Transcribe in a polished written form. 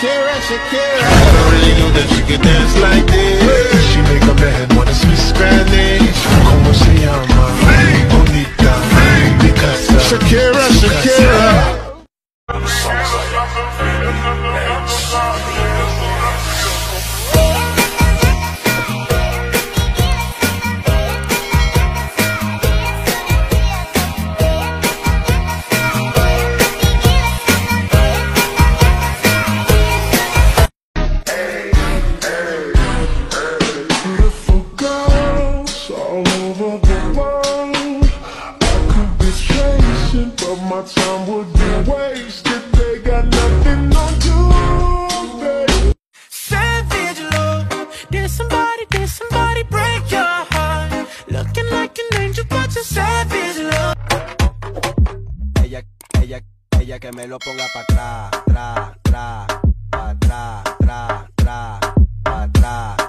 Shakira, Shakira. I don't really know that you can dance like this. She make a man wanna speak Spanish. Como se llama? Bonita, Picasso. Shakira, Shakira. My time would be wasted. They got nothing on you, baby. Savage love. Did somebody break your heart? Looking like an angel, but you're savage love. Ella que me lo ponga pa' atrás, atrás, atrás, atrás, atrás, atrás.